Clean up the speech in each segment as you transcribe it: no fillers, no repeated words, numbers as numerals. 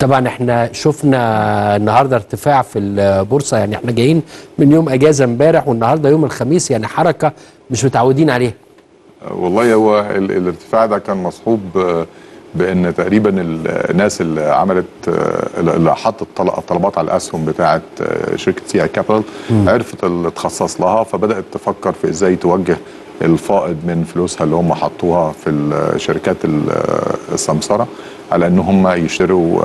طبعا احنا شفنا النهارده ارتفاع في البورصه، يعني احنا جايين من يوم اجازه امبارح والنهارده يوم الخميس، يعني حركه مش متعودين عليها. والله هو الارتفاع ده كان مصحوب بان تقريبا الناس اللي عملت اللي حطت الطلبات على الاسهم بتاعه شركه سي اي كابيتال عرفت اللي تخصص لها، فبدات تفكر في ازاي توجه الفائض من فلوسها اللي هم حطوها في الشركات السمسره على ان هم يشتروا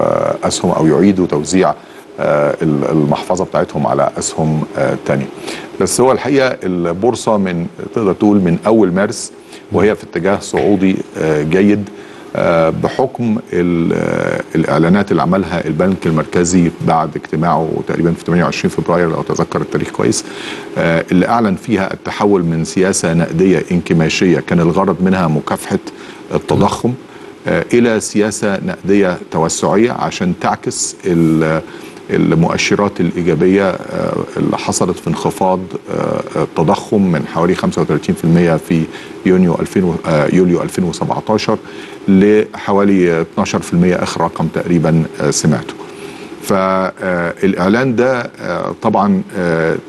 اسهم او يعيدوا توزيع المحفظه بتاعتهم على اسهم ثانيه. بس هو الحقيقه البورصه من تقدر تقول من اول مارس وهي في اتجاه صعودي جيد بحكم الاعلانات اللي عملها البنك المركزي بعد اجتماعه تقريبا في 28 فبراير لو اتذكر التاريخ كويس، اللي اعلن فيها التحول من سياسه نقديه انكماشيه كان الغرض منها مكافحه التضخم الى سياسه نقديه توسعيه عشان تعكس المؤشرات الايجابيه اللي حصلت في انخفاض التضخم من حوالي 35% في يوليو 2017 لحوالي 12% اخر رقم تقريبا سمعته. فالاعلان ده طبعا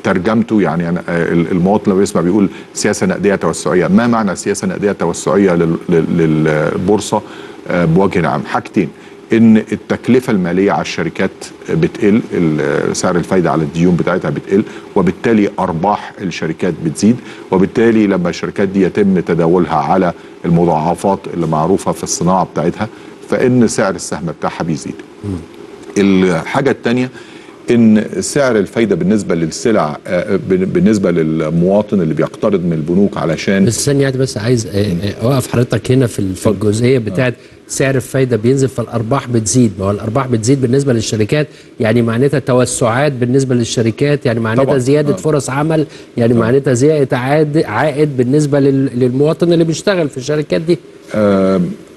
ترجمته، يعني المواطن لما بيسمع بيقول سياسه نقديه توسعيه، ما معنى سياسه نقديه توسعيه للبورصه بوجه عام؟ حاجتين، ان التكلفه الماليه على الشركات بتقل، سعر الفايده على الديون بتاعتها بتقل، وبالتالي ارباح الشركات بتزيد، وبالتالي لما الشركات دي يتم تداولها على المضاعفات اللي معروفه في الصناعه بتاعتها فان سعر السهم بتاعها بيزيد. الحاجه الثانيه ان سعر الفايده بالنسبه للسلع بالنسبه للمواطن اللي بيقترض من البنوك علشان بس ثانيه، بس عايز اوقف حضرتك هنا في الجزئيه بتاعت سعر الفايده بينزل فالارباح بتزيد، ما هو الارباح بتزيد بالنسبه للشركات يعني معناتها توسعات بالنسبه للشركات، يعني معناتها زياده فرص عمل، يعني معناتها زياده عائد بالنسبه للمواطن اللي بيشتغل في الشركات دي.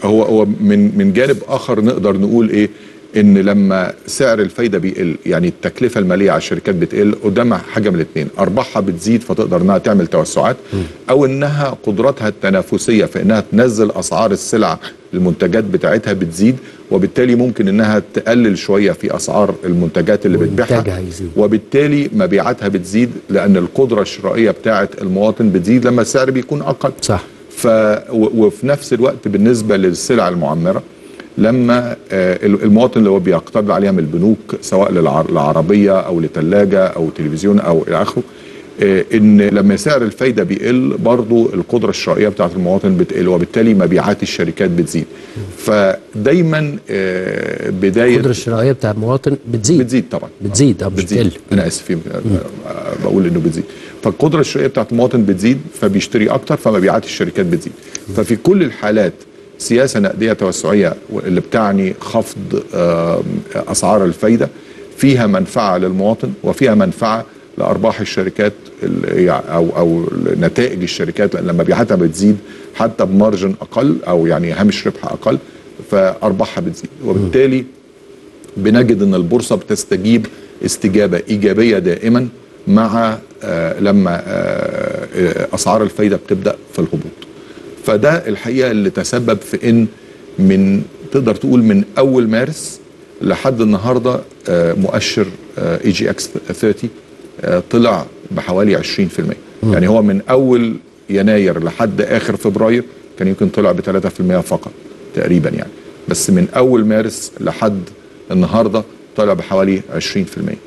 هو من جانب اخر نقدر نقول ايه؟ ان لما سعر الفايده بيقل يعني التكلفه الماليه على الشركات بتقل، قدامها حاجه من الاثنين، ارباحها بتزيد فتقدر انها تعمل توسعات، او انها قدرتها التنافسيه في انها تنزل اسعار السلع المنتجات بتاعتها بتزيد، وبالتالي ممكن انها تقلل شويه في اسعار المنتجات اللي بتبيعها، وبالتالي مبيعاتها بتزيد لان القدره الشرائيه بتاعت المواطن بتزيد لما السعر بيكون اقل. صح. وفي نفس الوقت بالنسبه للسلع المعمره لما المواطن اللي هو بيقترض عليها من البنوك سواء للعربيه او لثلاجه او تلفزيون او الى اخره، ان لما سعر الفايده بيقل برضه القدره الشرائيه بتاعت المواطن بتقل وبالتالي مبيعات الشركات بتزيد. فدايما بدايه القدره الشرائيه بتاع المواطن بتزيد طبعا بتزيد او بتقل، انا اسف بقول انه بتزيد، فالقدره الشرائيه بتاعت المواطن بتزيد فبيشتري اكتر فمبيعات الشركات بتزيد. ففي كل الحالات سياسة نقدية توسعية اللي بتعني خفض أسعار الفايدة فيها منفعة للمواطن وفيها منفعة لأرباح الشركات أو نتائج الشركات، لأن لما بيعاتها بتزيد حتى بمارجن أقل أو يعني هامش ربحها أقل فأرباحها بتزيد، وبالتالي بنجد أن البورصة بتستجيب استجابة إيجابية دائما مع لما أسعار الفايدة بتبدأ في الهبوط. فده الحقيقه اللي تسبب في ان من تقدر تقول من اول مارس لحد النهارده مؤشر EGX 30 طلع بحوالي 20%، يعني هو من اول يناير لحد اخر فبراير كان يمكن طلع ب 3% فقط تقريبا يعني، بس من اول مارس لحد النهارده طلع بحوالي 20%.